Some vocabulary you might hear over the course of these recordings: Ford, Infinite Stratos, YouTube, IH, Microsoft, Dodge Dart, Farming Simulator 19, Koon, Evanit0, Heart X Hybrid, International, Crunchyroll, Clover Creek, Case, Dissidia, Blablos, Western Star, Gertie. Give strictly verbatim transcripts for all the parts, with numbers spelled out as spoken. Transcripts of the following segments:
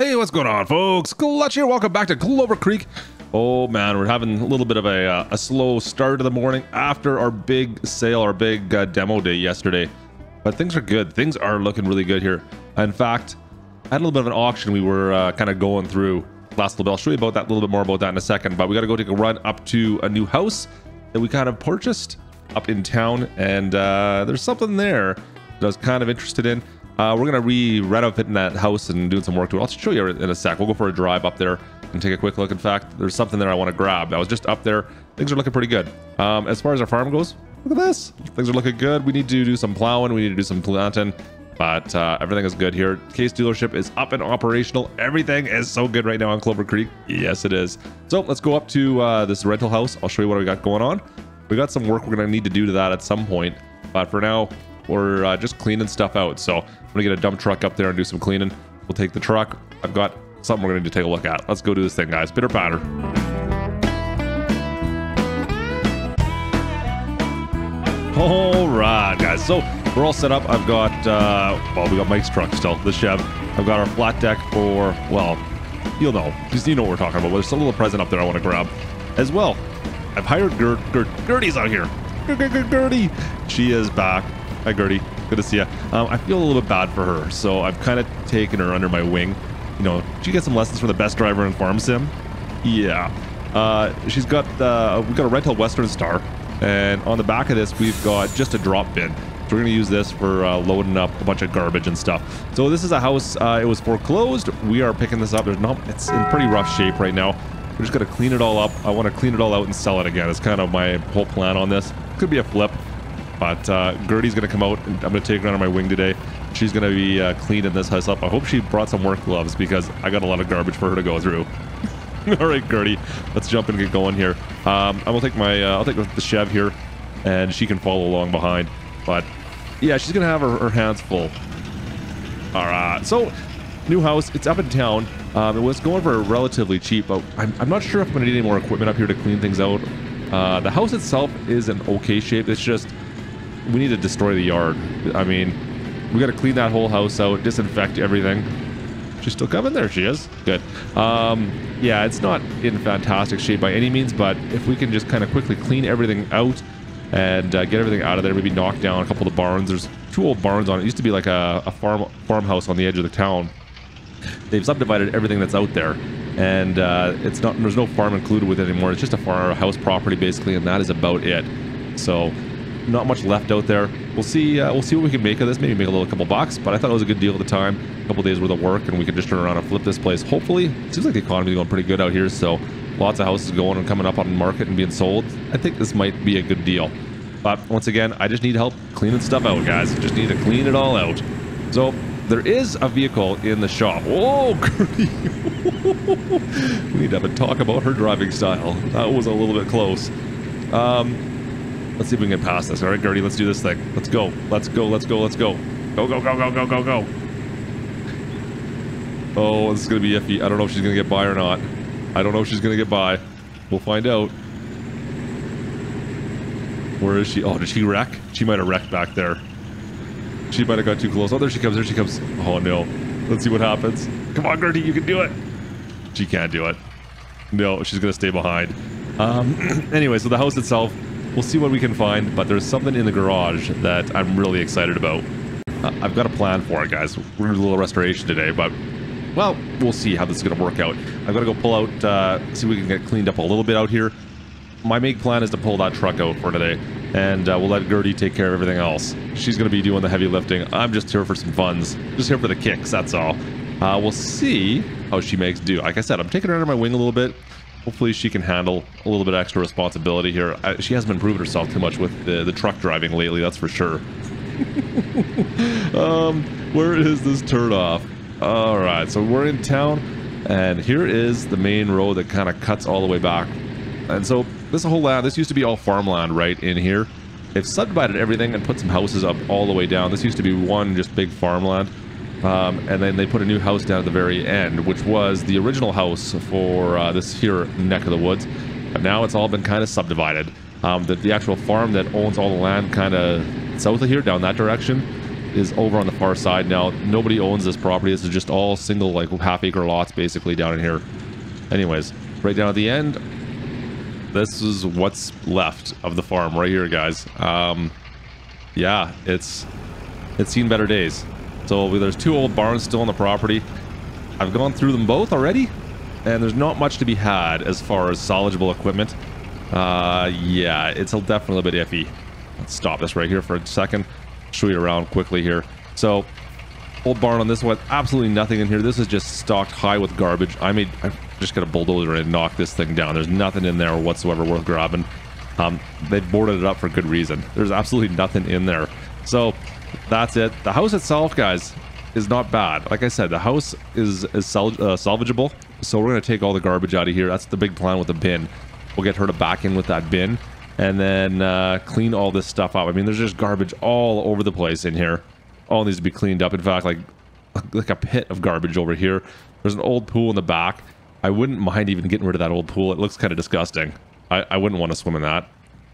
Hey, what's going on, folks? Clutch here. Welcome back to Clover Creek. Oh man, we're having a little bit of a, uh, a slow start of the morning after our big sale, our big uh, demo day yesterday. But things are good. Things are looking really good here. In fact, I had a little bit of an auction we were uh, kind of going through last little bit. I'll show you about that a little bit more about that in a second. But we got to go take a run up to a new house that we kind of purchased up in town, and uh, there's something there that I was kind of interested in. Uh, we're gonna re-renovate that house and doing some work to it. I'll show you in a sec. We'll go for a drive up there and take a quick look. In fact, there's something there I want to grab. I was just up there. Things are looking pretty good. Um, as far as our farm goes, look at this. Things are looking good. We need to do some plowing. We need to do some planting, but uh, everything is good here. Case dealership is up and operational. Everything is so good right now on Clover Creek. Yes, it is. So let's go up to uh, this rental house. I'll show you what we got going on. We got some work we're gonna need to do to that at some point, but for now, Or uh, just cleaning stuff out. So I'm gonna get a dump truck up there and do some cleaning. We'll take the truck. I've got something we're gonna need to take a look at. Let's go do this thing, guys. Pitter patter. All right, guys. So we're all set up. I've got uh, well, we got Mike's truck still, the Chev. I've got our flat deck for, well, you'll know, just you know what we're talking about. But there's a little present up there I want to grab as well. I've hired Gert, Gert, Gertie's out here. Gertie, she is back. Hi, Gertie. Good to see you. Um, I feel a little bit bad for her, so I've kind of taken her under my wing. You know, did you get some lessons from the best driver in Farm Sim? Yeah. Uh, she's got uh, we've got a rental Western Star, and on the back of this, we've got just a drop bin. So we're going to use this for uh, loading up a bunch of garbage and stuff. So this is a house. Uh, it was foreclosed. We are picking this up. There's not, it's in pretty rough shape right now. We're just going to clean it all up. I want to clean it all out and sell it again. It's kind of my whole plan on this. Could be a flip. But uh, Gertie's going to come out, and I'm going to take her under my wing today. She's going to be uh, cleaning this house up. I hope she brought some work gloves because I got a lot of garbage for her to go through. All right, Gertie, let's jump and get going here. Um, I will take my, uh, I'll take the Chev here, and she can follow along behind. But yeah, she's going to have her, her hands full. All right, so new house. It's up in town. Um, it was going for relatively cheap, but I'm, I'm not sure if I'm going to need any more equipment up here to clean things out. Uh, the house itself is in okay shape. It's just we need to destroy the yard. I mean, we got to clean that whole house out, disinfect everything. She's still coming. There she is. Good. Um, yeah, it's not in fantastic shape by any means, but if we can just kind of quickly clean everything out and uh, get everything out of there, maybe knock down a couple of the barns. There's two old barns on it. It used to be like a, a farm farmhouse on the edge of the town. They've subdivided everything that's out there, and uh, it's not. There's no farm included with it anymore. It's just a farm house property basically, and that is about it. So not much left out there. We'll see. Uh, we'll see what we can make of this. Maybe make a little couple bucks. But I thought it was a good deal at the time. A couple days worth of work, and we can just turn around and flip this place. Hopefully, it seems like the economy is going pretty good out here. So lots of houses going and coming up on the market and being sold. I think this might be a good deal. But once again, I just need help cleaning stuff out, guys. Just need to clean it all out. So there is a vehicle in the shop. Whoa, Gertie! We need to have a talk about her driving style. That was a little bit close. Um. Let's see if we can get past this. All right, Gertie, let's do this thing. Let's go. Let's go. Let's go. Let's go. Go, go, go, go, go, go, go. Oh, this is going to be iffy. I don't know if she's going to get by or not. I don't know if she's going to get by. We'll find out. Where is she? Oh, did she wreck? She might have wrecked back there. She might have got too close. Oh, there she comes. There she comes. Oh, no. Let's see what happens. Come on, Gertie. You can do it. She can't do it. No, she's going to stay behind. Um, anyway, so the house itself, we'll see what we can find, but there's something in the garage that I'm really excited about. Uh, I've got a plan for it, guys. We're going to do a little restoration today, but, well, we'll see how this is going to work out. I've got to go pull out, uh, see if we can get cleaned up a little bit out here. My main plan is to pull that truck out for today, and uh, we'll let Gertie take care of everything else. She's going to be doing the heavy lifting. I'm just here for some funds. Just here for the kicks, that's all. Uh, we'll see how she makes do. Like I said, I'm taking her under my wing a little bit. Hopefully she can handle a little bit of extra responsibility here. I, she hasn't been proving herself too much with the, the truck driving lately, that's for sure. um, where is this turnoff? All right, so we're in town, and here is the main road that kind of cuts all the way back. And so this whole land, this used to be all farmland right in here. They've subdivided everything and put some houses up all the way down. This used to be one just big farmland. Um, and then they put a new house down at the very end, which was the original house for uh, this here neck of the woods. But now it's all been kind of subdivided. Um, the, the actual farm that owns all the land kind of south of here, down that direction, is over on the far side now. Nobody owns this property. This is just all single, like, half-acre lots, basically, down in here. Anyways, right down at the end, this is what's left of the farm right here, guys. Um, yeah, it's it's seen better days. So there's two old barns still on the property. I've gone through them both already, and there's not much to be had as far as salvageable equipment. Uh, yeah, it's definitely a bit iffy. Let's stop this right here for a second. Show you around quickly here. So, old barn on this one, absolutely nothing in here. This is just stocked high with garbage. I made, I just got a bulldozer and knock this thing down. There's nothing in there whatsoever worth grabbing. Um, they boarded it up for good reason. There's absolutely nothing in there. So, that's it. The house itself, guys, is not bad. Like I said, the house is, is salv uh, salvageable. So we're going to take all the garbage out of here. That's the big plan with the bin. We'll get her to back in with that bin. And then uh, clean all this stuff up. I mean, there's just garbage all over the place in here. All needs to be cleaned up. In fact, like like a pit of garbage over here. There's an old pool in the back. I wouldn't mind even getting rid of that old pool. It looks kind of disgusting. I, I wouldn't want to swim in that.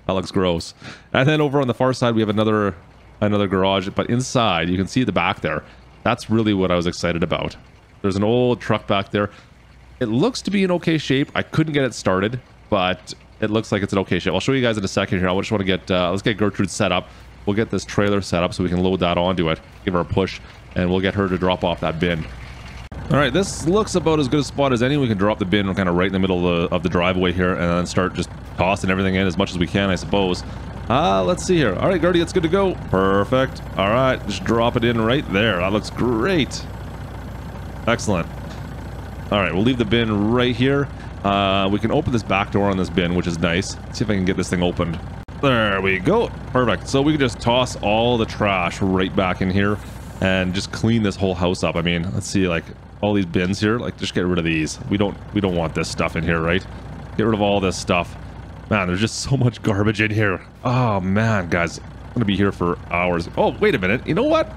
That looks gross. And then over on the far side, we have another another garage. But inside, you can see the back there. That's really what I was excited about. There's an old truck back there. It looks to be in okay shape. I couldn't get it started, but it looks like it's an okay shape. I'll show you guys in a second here. I just want to get, uh, let's get Gertrude set up. We'll get this trailer set up so we can load that onto it, give her a push, and we'll get her to drop off that bin. All right, this looks about as good a spot as any. We can drop the bin kind of right in the middle of the, of the driveway here and then start just tossing everything in as much as we can, I suppose. Uh, let's see here. All right, Gertie, it's good to go. Perfect. All right, just drop it in right there. That looks great. Excellent. All right, we'll leave the bin right here. Uh, we can open this back door on this bin, which is nice. Let's see if I can get this thing opened. There we go. Perfect. So we can just toss all the trash right back in here and just clean this whole house up. I mean, let's see, like, all these bins here. Like, just get rid of these. We don't, we don't want this stuff in here, right? Get rid of all this stuff. Man, there's just so much garbage in here. Oh, man, guys. I'm going to be here for hours. Oh, wait a minute. You know what?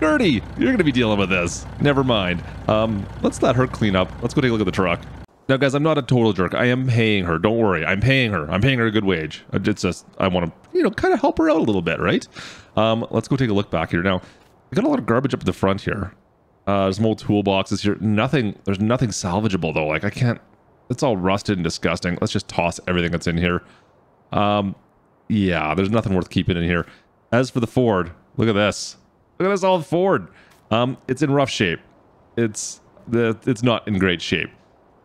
Gertie, you're going to be dealing with this. Never mind. Um, let's let her clean up. Let's go take a look at the truck. Now, guys, I'm not a total jerk. I am paying her. Don't worry. I'm paying her. I'm paying her a good wage. It's just, I want to, you know, kind of help her out a little bit, right? Um, let's go take a look back here. Now, we got a lot of garbage up at the front here. Uh, there's some old toolboxes here. Nothing, there's nothing salvageable, though. Like, I can't, it's all rusted and disgusting. Let's just toss everything that's in here. Um, yeah, there's nothing worth keeping in here. As for the Ford, look at this. Look at this old Ford. Um, it's in rough shape. It's, the, it's not in great shape.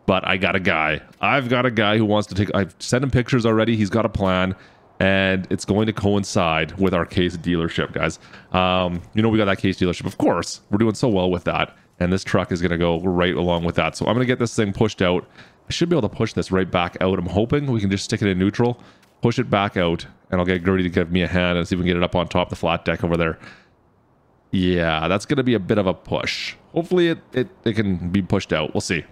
But I got a guy. I've got a guy who wants to take... I've sent him pictures already. He's got a plan. And it's going to coincide with our Case dealership, guys. Um, you know, we got that Case dealership. Of course, we're doing so well with that. And this truck is going to go right along with that. So I'm going to get this thing pushed out. I should be able to push this right back out. I'm hoping we can just stick it in neutral. Push it back out. And I'll get Gertie to give me a hand and see if we can get it up on top of the flat deck over there. Yeah, that's going to be a bit of a push. Hopefully, it, it, it can be pushed out. We'll see.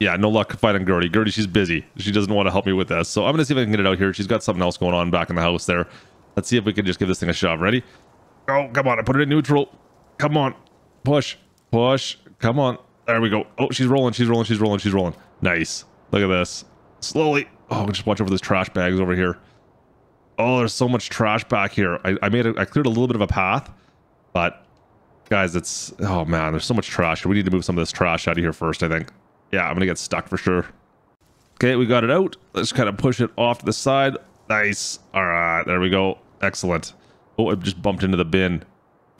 Yeah, no luck finding Gertie. Gertie, she's busy. She doesn't want to help me with this. So I'm going to see if I can get it out here. She's got something else going on back in the house there. Let's see if we can just give this thing a shove. Ready? Oh, come on. I put it in neutral. Come on. Push. Push. Come on. There we go. Oh, she's rolling. She's rolling. She's rolling. She's rolling. Nice. Look at this. Slowly. Oh, just watch over those trash bags over here. Oh, there's so much trash back here. I, I made a, I cleared a little bit of a path, but guys, it's... Oh, man. There's so much trash. We need to move some of this trash out of here first, I think. Yeah, I'm going to get stuck for sure. Okay, we got it out. Let's kind of push it off to the side. Nice. All right, there we go. Excellent. Oh, I just bumped into the bin.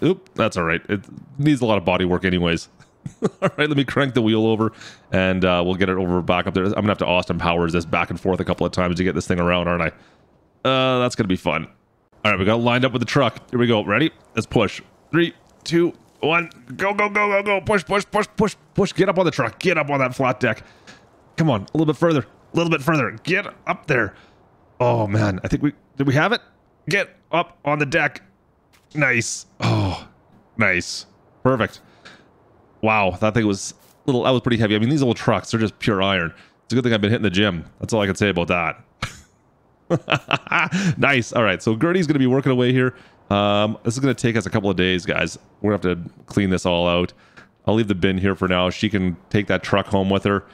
Oop, that's all right. It needs a lot of body work anyways. All right, let me crank the wheel over, and uh, we'll get it over back up there. I'm going to have to Austin Powers this back and forth a couple of times to get this thing around, aren't I? Uh, that's going to be fun. All right, we got lined up with the truck. Here we go. Ready? Let's push. Three, two, one. Go, go, go, go, go. Push, push, push, push, push. Get up on the truck. Get up on that flat deck. Come on. A little bit further. A little bit further. Get up there. Oh, man. I think we... Did we have it? Get up on the deck. Nice. Oh, nice. Perfect. Wow. That thing was... little. That was pretty heavy. I mean, these old trucks, they're just pure iron. It's a good thing I've been hitting the gym. That's all I can say about that. Nice. All right, so Gertie's gonna be working away here. Um this is gonna take us a couple of days, guys. We're gonna have to clean this all out. I'll leave the bin here for now. She can take that truck home with her,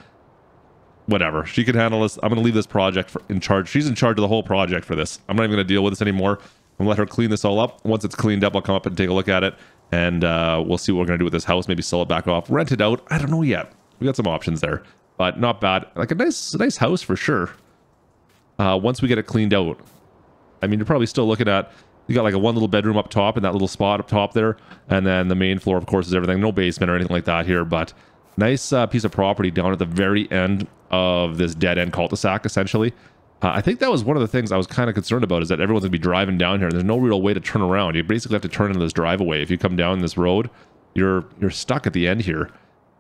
whatever. She can handle this. I'm gonna leave this project for, in charge. She's in charge of the whole project for this. I'm not even gonna deal with this anymore. I'm gonna let her clean this all up. Once it's cleaned up, I'll come up and take a look at it, And uh, we'll see what we're going to do with this house. Maybe sell it back off, rent it out. I don't know yet. We got some options there, but not bad. Like a nice, nice house for sure. Uh, once we get it cleaned out. I mean, you're probably still looking at, you got like a one little bedroom up top and that little spot up top there. And then the main floor, of course, is everything. No basement or anything like that here, but nice uh, piece of property down at the very end of this dead end cul-de-sac, essentially. Uh, I think that was one of the things I was kind of concerned about, is that everyone's going to be driving down here. And there's no real way to turn around. You basically have to turn into this driveway. If you come down this road, you're you're stuck at the end here.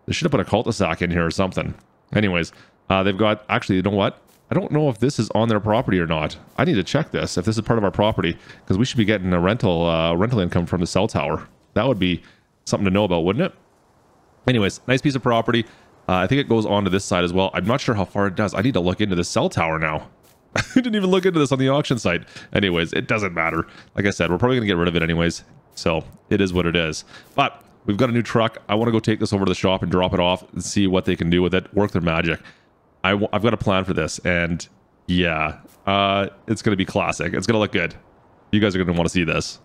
They should have put a cul-de-sac in here or something. Anyways, uh, they've got... Actually, you know what? I don't know if this is on their property or not. I need to check this, if this is part of our property, because we should be getting a rental uh, rental income from the cell tower. That would be something to know about, wouldn't it? Anyways, nice piece of property. Uh, I think it goes on to this side as well. I'm not sure how far it does. I need to look into the cell tower now. I didn't even look into this on the auction site. Anyways, it doesn't matter. Like I said, we're probably going to get rid of it anyways. So it is what it is. But we've got a new truck. I want to go take this over to the shop and drop it off and see what they can do with it. Work their magic. I w I've got a plan for this. And yeah, uh, it's going to be classic. It's going to look good. You guys are going to want to see this.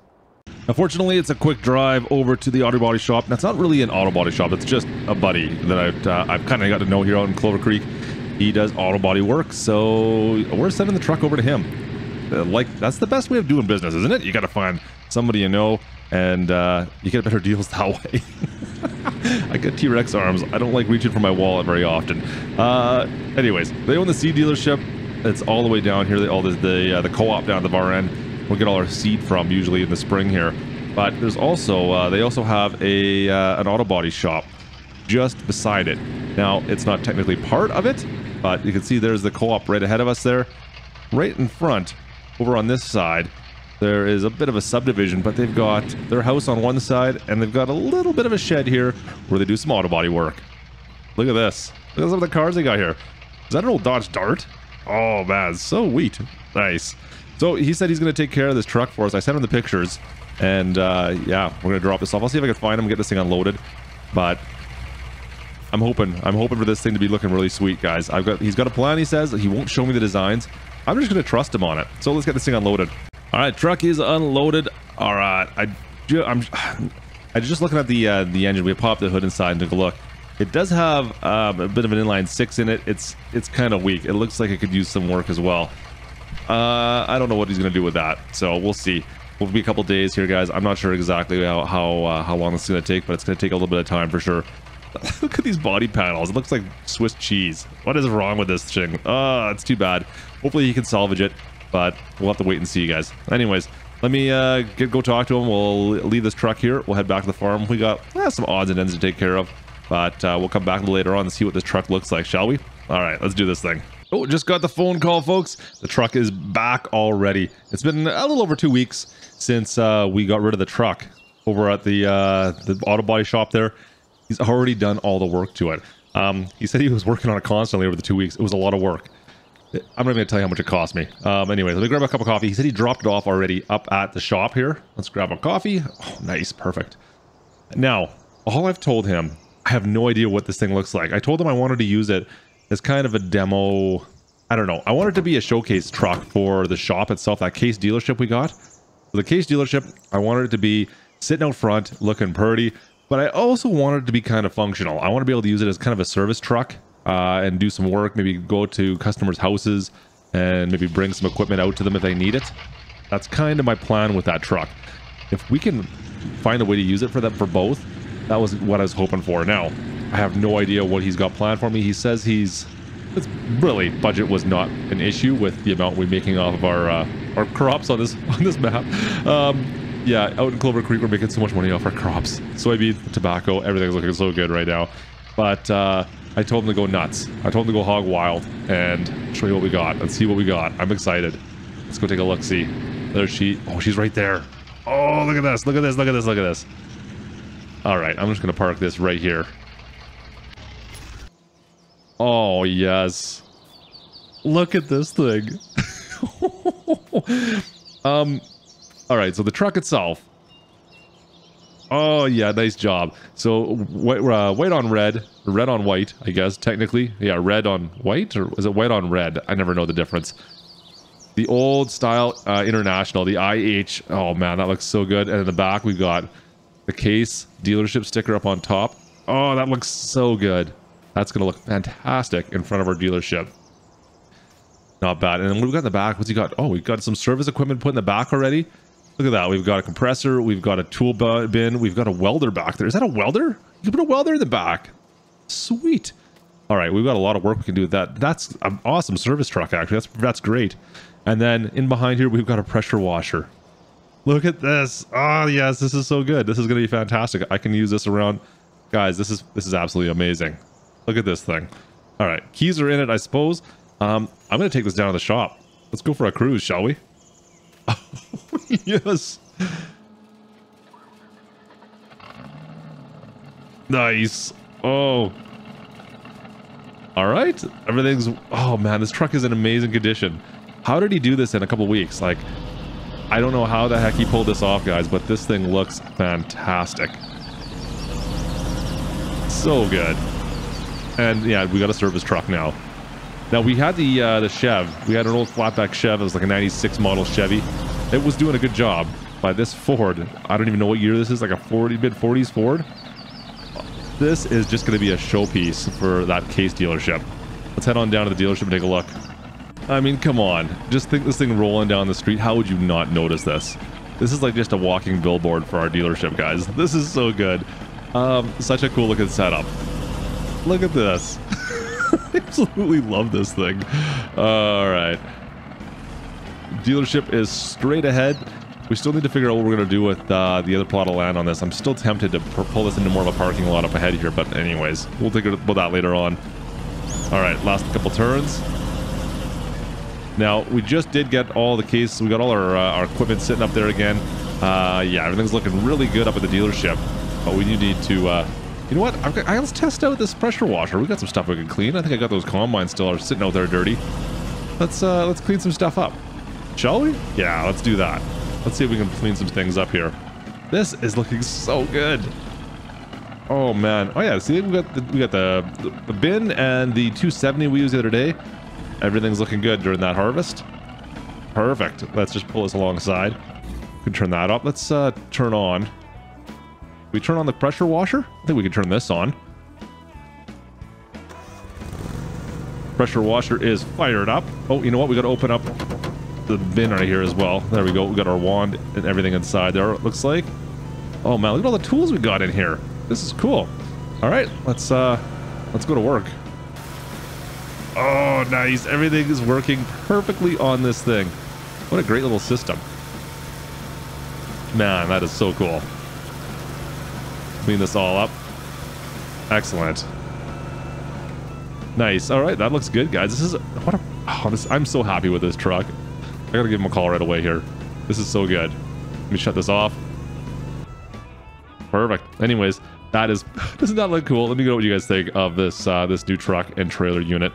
Unfortunately, it's a quick drive over to the auto body shop. That's not really an auto body shop. It's just a buddy that I've, uh, I've kind of got to know here out in Clover Creek. He does auto body work, so we're sending the truck over to him. Uh, like, that's the best way of doing business, isn't it? You got to find somebody you know, and uh, you get better deals that way. I got T-Rex arms. I don't like reaching for my wallet very often. Uh, anyways, they own the seed dealership. It's all the way down here. They all the the, uh, the co-op down at the far end. We get all our seed from usually in the spring here. But there's also uh, they also have a uh, an auto body shop just beside it. Now it's not technically part of it. But you can see there's the co-op right ahead of us there. Right in front, over on this side, there is a bit of a subdivision, but they've got their house on one side, and they've got a little bit of a shed here where they do some auto body work. Look at this. Look at some of the cars they got here. Is that an old Dodge Dart? Oh, man, so sweet. Nice. So he said he's going to take care of this truck for us. I sent him the pictures, and uh, yeah, we're going to drop this off. I'll see if I can find him and get this thing unloaded, but... I'm hoping. I'm hoping for this thing to be looking really sweet, guys. I've got. He's got a plan, he says. He won't show me the designs. I'm just going to trust him on it. So let's get this thing unloaded. All right, truck is unloaded. All right. I, I'm, I'm just looking at the uh, the engine. We popped the hood inside and took a look. It does have um, a bit of an inline six in it. It's it's kind of weak. It looks like it could use some work as well. Uh, I don't know what he's going to do with that. So we'll see. We'll be a couple days here, guys. I'm not sure exactly how, how, uh, how long this is going to take, but it's going to take a little bit of time for sure. Look at these body panels. It looks like Swiss cheese. What is wrong with this thing? Oh, it's too bad. Hopefully he can salvage it, but we'll have to wait and see, guys. Anyways, let me uh, get, go talk to him. We'll leave this truck here. We'll head back to the farm. We got eh, some odds and ends to take care of, but uh, we'll come back later on and see what this truck looks like, shall we? All right, let's do this thing. Oh, just got the phone call, folks. The truck is back already. It's been a little over two weeks since uh, we got rid of the truck over at the, uh, the auto body shop there. He's already done all the work to it. Um, he said he was working on it constantly over the two weeks. It was a lot of work. I'm not even going to tell you how much it cost me. Um, anyways, let me grab a cup of coffee. He said he dropped it off already up at the shop here. Let's grab a coffee. Oh, nice. Perfect. Now, all I've told him, I have no idea what this thing looks like. I told him I wanted to use it as kind of a demo. I don't know. I want it to be a showcase truck for the shop itself, that Case dealership we got. For the Case dealership, I wanted it to be sitting out front, looking pretty. But I also want it to be kind of functional. I want to be able to use it as kind of a service truck uh, and do some work, maybe go to customers' houses and maybe bring some equipment out to them if they need it. That's kind of my plan with that truck. If we can find a way to use it for them for both, that was what I was hoping for. Now, I have no idea what he's got planned for me. He says he's... It's really, budget was not an issue with the amount we're making off of our uh, our crops on this, on this map. Um, Yeah, out in Clover Creek, we're making so much money off our crops. Soybean, tobacco, everything's looking so good right now. But uh, I told him to go nuts. I told him to go hog wild and show you what we got. Let's see what we got. I'm excited. Let's go take a look-see. There she... Oh, she's right there. Oh, look at this. Look at this. Look at this. Look at this. All right, I'm just going to park this right here. Oh, yes. Look at this thing. um... All right, so the truck itself. Oh, yeah, nice job. So white, uh, white on red, red on white, I guess, technically. Yeah, red on white, or is it white on red? I never know the difference. The old style uh, International, the I H. Oh, man, that looks so good. And in the back, we've got the Case dealership sticker up on top. Oh, that looks so good. That's going to look fantastic in front of our dealership. Not bad. And then what we got in the back, what's he got? Oh, we've got some service equipment put in the back already. Look at that. We've got a compressor. We've got a tool bin. We've got a welder back there. Is that a welder? You can put a welder in the back. Sweet. All right, we've got a lot of work we can do with that. That's an awesome service truck, actually. That's that's great. And then in behind here, we've got a pressure washer. Look at this. Oh, yes, this is so good. This is going to be fantastic. I can use this around. Guys, this is this is absolutely amazing. Look at this thing. All right, keys are in it, I suppose. Um, I'm going to take this down to the shop. Let's go for a cruise, shall we? Yes. Nice. Oh. All right. Everything's... Oh, man, this truck is in amazing condition. How did he do this in a couple weeks? Like, I don't know how the heck he pulled this off, guys, but this thing looks fantastic. So good. And, yeah, we got a service truck now. Now, we had the uh, the Chev. We had an old flatback Chev. It was like a ninety-six model Chevy. It was doing a good job by this Ford. I don't even know what year this is, like a forty, mid forties Ford. This is just going to be a showpiece for that Case dealership. Let's head on down to the dealership and take a look. I mean, come on. Just think this thing rolling down the street. How would you not notice this? This is like just a walking billboard for our dealership, guys. This is so good. Um, such a cool looking setup. Look at this. I absolutely love this thing. All right. Dealership is straight ahead. We still need to figure out what we're going to do with uh, the other plot of land on this. I'm still tempted to pull this into more of a parking lot up ahead here, but anyways, we'll think about that later on. All right, last couple turns. Now, we just did get all the cases. We got all our, uh, our equipment sitting up there again. Uh, yeah, everything's looking really good up at the dealership, but we do need to... Uh, you know what? I've got, let's test out this pressure washer. We've got some stuff we can clean. I think I got those combines still are sitting out there dirty. Let's, uh, let's clean some stuff up. Shall we? Yeah, let's do that. Let's see if we can clean some things up here. This is looking so good. Oh, man. Oh, yeah. See, we got the, we got the, the bin and the two seventy we used the other day. Everything's looking good during that harvest. Perfect. Let's just pull this alongside. We can turn that up. Let's uh, turn on. We turn on the pressure washer? I think we can turn this on. Pressure washer is fired up. Oh, you know what? We got to open up the bin right here as well. There we go. We got our wand and everything inside there, it looks like. Oh man, look at all the tools we got in here. This is cool. All right, let's uh let's go to work. Oh nice, everything is working perfectly on this thing. What a great little system, man. That is so cool. Clean this all up. Excellent. Nice. All right, that looks good, guys. This is what a, oh, this, I'm so happy with this truck. I gotta give him a call right away here. This is so good. Let me shut this off. Perfect. Anyways, that is... Doesn't that look cool? Let me know what you guys think of this uh, this new truck and trailer unit.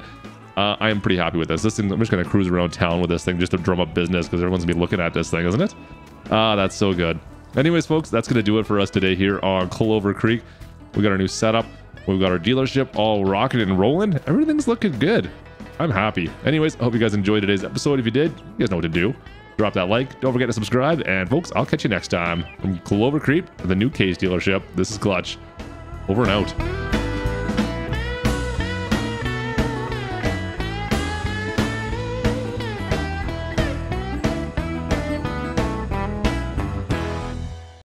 Uh, I am pretty happy with this. This thing, I'm just gonna cruise around town with this thing just to drum up business because everyone's gonna be looking at this thing, isn't it? Ah, uh, that's so good. Anyways, folks, that's gonna do it for us today here on Clover Creek. We got our new setup. We've got our dealership all rocking and rolling. Everything's looking good. I'm happy. Anyways, I hope you guys enjoyed today's episode. If you did, you guys know what to do. Drop that like. Don't forget to subscribe. And folks, I'll catch you next time. From Clover Creek, the new Case dealership, this is Clutch. Over and out.